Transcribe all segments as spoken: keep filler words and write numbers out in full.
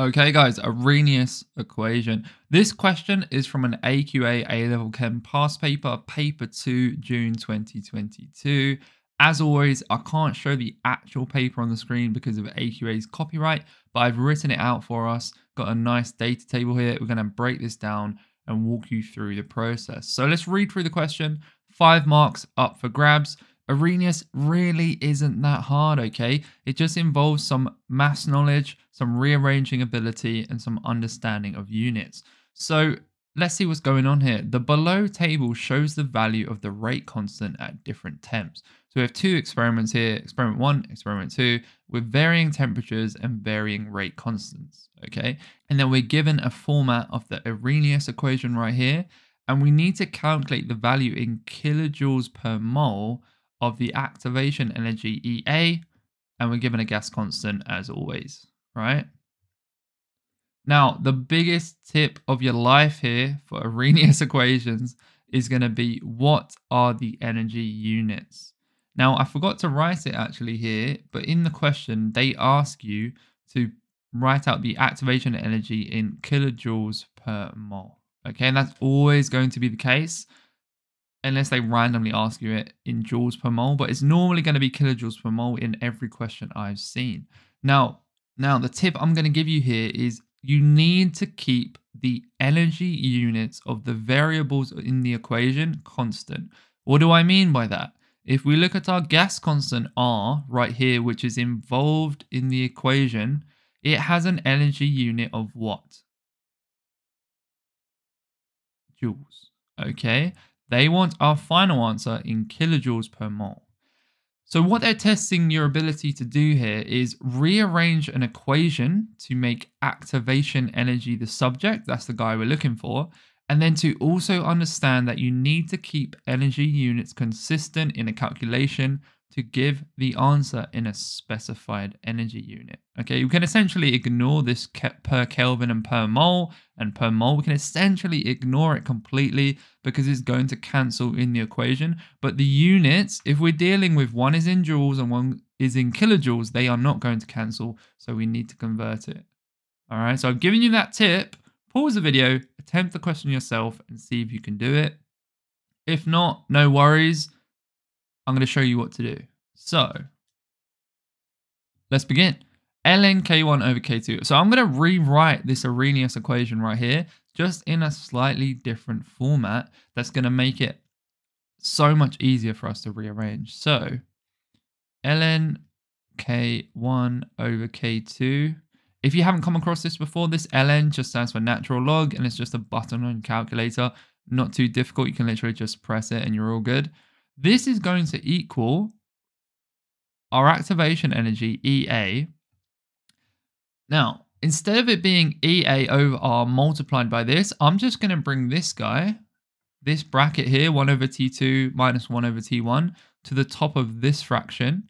Okay guys, Arrhenius equation. This question is from an A Q A A-Level Chem past paper, paper two, June twenty twenty-two. As always, I can't show the actual paper on the screen because of A Q A's copyright, but I've written it out for us. Got a nice data table here. We're gonna break this down and walk you through the process. So let's read through the question. Five marks up for grabs. Arrhenius really isn't that hard, okay? It just involves some mass knowledge, some rearranging ability, and some understanding of units. So let's see what's going on here. The below table shows the value of the rate constant at different temps. So we have two experiments here, experiment one, experiment two, with varying temperatures and varying rate constants, okay? And then we're given a format of the Arrhenius equation right here, and we need to calculate the value in kilojoules per mole of the activation energy E A, and we're given a gas constant as always, right? Now, the biggest tip of your life here for Arrhenius equations is gonna be, what are the energy units? Now, I forgot to write it actually here, but in the question, they ask you to write out the activation energy in kilojoules per mole, okay? And that's always going to be the case, unless they randomly ask you it in joules per mole, but it's normally going to be kilojoules per mole in every question I've seen. Now, now the tip I'm going to give you here is you need to keep the energy units of the variables in the equation constant. What do I mean by that? If we look at our gas constant R right here, which is involved in the equation, it has an energy unit of what? Joules, okay? They want our final answer in kilojoules per mole. So what they're testing your ability to do here is rearrange an equation to make activation energy the subject, that's the guy we're looking for, and then to also understand that you need to keep energy units consistent in a calculation to give the answer in a specified energy unit. Okay, you can essentially ignore this per Kelvin and per mole and per mole. We can essentially ignore it completely because it's going to cancel in the equation. But the units, if we're dealing with one is in joules and one is in kilojoules, they are not going to cancel. So we need to convert it. All right, so I've given you that tip. Pause the video, attempt the question yourself and see if you can do it. If not, no worries. I'm going to show you what to do. So let's begin. Ln K one over K two. So I'm going to rewrite this Arrhenius equation right here, just in a slightly different format. That's going to make it so much easier for us to rearrange. So ln K one over K two. If you haven't come across this before, this ln just stands for natural log, and it's just a button on your calculator. Not too difficult. You can literally just press it and you're all good. This is going to equal our activation energy, E A. Now, instead of it being E A over R multiplied by this, I'm just going to bring this guy, this bracket here, one over T two minus one over T one, to the top of this fraction,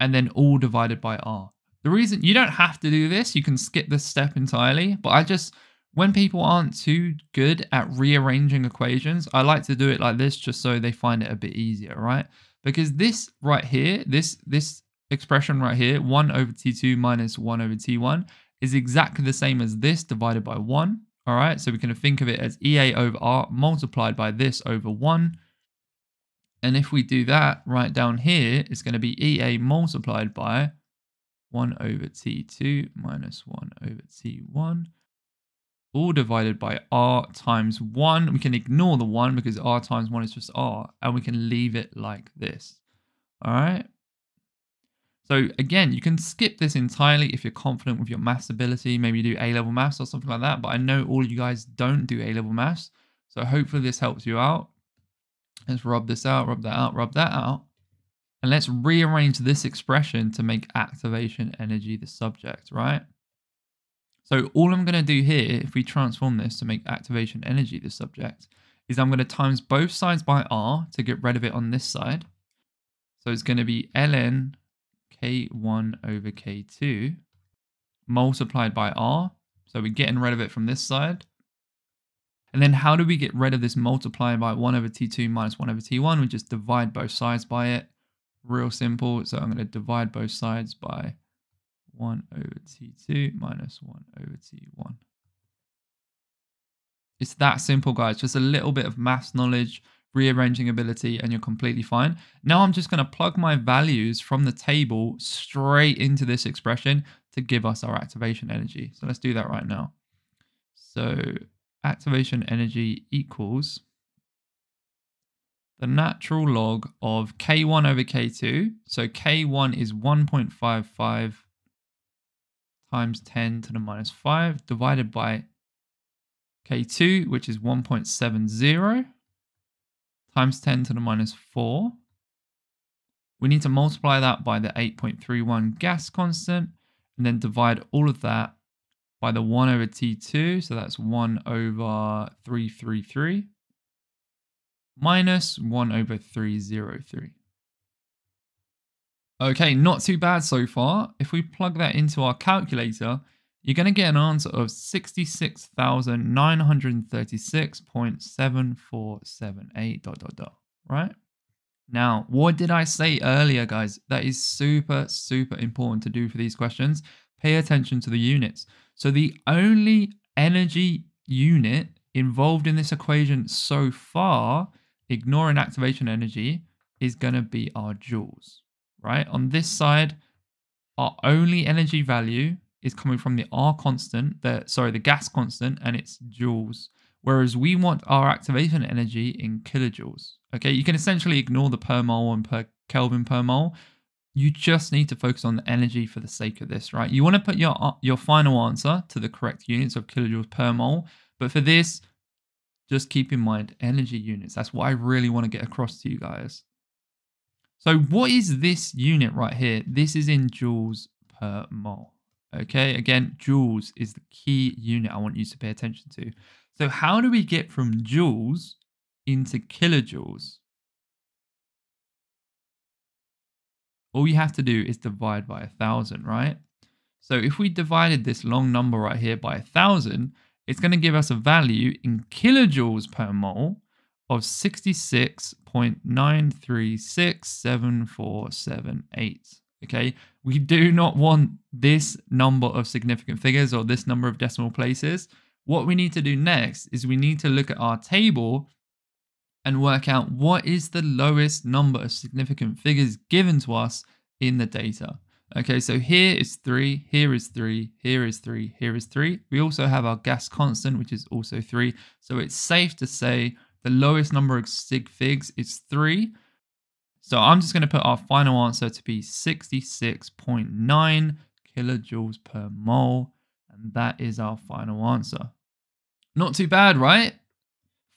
and then all divided by R. The reason, you don't have to do this, you can skip this step entirely, but I just... when people aren't too good at rearranging equations, I like to do it like this just so they find it a bit easier, right? Because this right here, this, this expression right here, one over T two minus one over T one, is exactly the same as this divided by one, all right? So we can think of it as E A over R multiplied by this over one. And if we do that right down here, it's going to be E A multiplied by one over T two minus one over T one. All divided by R times one. We can ignore the one because R times one is just R, and we can leave it like this, all right? So again, you can skip this entirely if you're confident with your maths ability, maybe you do A-level maths or something like that, but I know all you guys don't do A-level maths, so hopefully this helps you out. Let's rub this out, rub that out, rub that out, and let's rearrange this expression to make activation energy the subject, right? So all I'm going to do here, if we transform this to make activation energy the subject, is I'm going to times both sides by R to get rid of it on this side. So it's going to be ln K one over K two multiplied by R. So we're getting rid of it from this side. And then how do we get rid of this multiplying by one over T two minus one over T one? We just divide both sides by it. Real simple. So I'm going to divide both sides by one over T two minus one over T one. It's that simple, guys. Just a little bit of maths knowledge, rearranging ability, and you're completely fine. Now I'm just going to plug my values from the table straight into this expression to give us our activation energy. So let's do that right now. So activation energy equals the natural log of K one over K two. So K one is one point five five times ten to the minus five divided by K two, which is one point seven zero times ten to the minus four. We need to multiply that by the eight point three one gas constant and then divide all of that by the one over T two. So that's one over three thirty-three. Minus one over three hundred three. Okay, not too bad so far. If we plug that into our calculator, you're going to get an answer of sixty-six thousand nine hundred thirty-six point seven four seven eight dot dot dot, right? Now, what did I say earlier, guys? That is super, super important to do for these questions. Pay attention to the units. So the only energy unit involved in this equation so far, ignoring activation energy, is going to be our joules, right? On this side, our only energy value is coming from the R constant, the, sorry, the gas constant, and it's joules. Whereas we want our activation energy in kilojoules, okay? You can essentially ignore the per mole and per Kelvin per mole. You just need to focus on the energy for the sake of this, right? You want to put your, your final answer to the correct units of kilojoules per mole. But for this, just keep in mind energy units. That's what I really want to get across to you guys. So what is this unit right here? This is in joules per mole. Okay, again, joules is the key unit I want you to pay attention to. So how do we get from joules into kilojoules? All you have to do is divide by one thousand, right? So if we divided this long number right here by one thousand, it's going to give us a value in kilojoules per mole of sixty-six point nine three six seven four seven eight. Okay, we do not want this number of significant figures or this number of decimal places. What we need to do next is we need to look at our table and work out what is the lowest number of significant figures given to us in the data. Okay, so here is three, here is three, here is three, here is three. We also have our gas constant, which is also three. So it's safe to say the lowest number of sig figs is three. So I'm just going to put our final answer to be sixty-six point nine kilojoules per mole. And that is our final answer. Not too bad, right?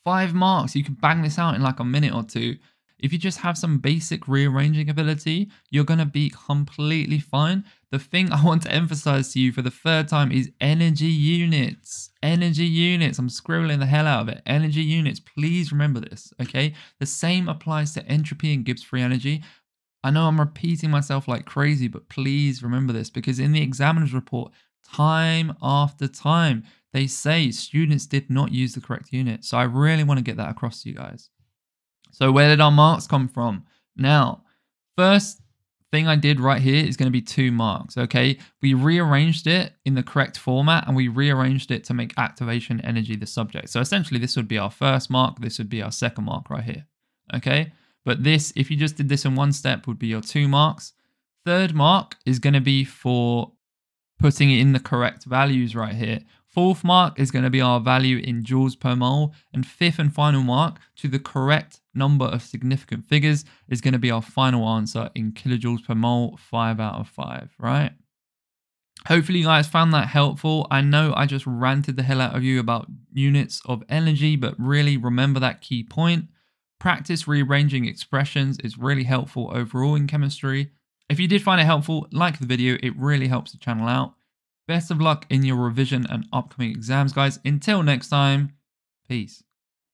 Five marks. You can bang this out in like a minute or two. If you just have some basic rearranging ability, you're going to be completely fine. The thing I want to emphasize to you for the third time is energy units. Energy units. I'm scribbling the hell out of it. Energy units. Please remember this, okay? The same applies to entropy and Gibbs free energy. I know I'm repeating myself like crazy, but please remember this, because in the examiner's report, time after time, they say students did not use the correct unit. So I really want to get that across to you guys. So where did our marks come from? Now, first thing I did right here is going to be two marks, okay? We rearranged it in the correct format and we rearranged it to make activation energy the subject. So essentially this would be our first mark, this would be our second mark right here, okay? But this, if you just did this in one step, would be your two marks. Third mark is going to be for putting it in the correct values right here. Fourth mark is going to be our value in joules per mole. And fifth and final mark, to the correct number of significant figures, is going to be our final answer in kilojoules per mole, five out of five, right? Hopefully you guys found that helpful. I know I just ranted the hell out of you about units of energy, but really remember that key point. Practice rearranging expressions is really helpful overall in chemistry. If you did find it helpful, like the video, it really helps the channel out. Best of luck in your revision and upcoming exams, guys. Until next time, peace.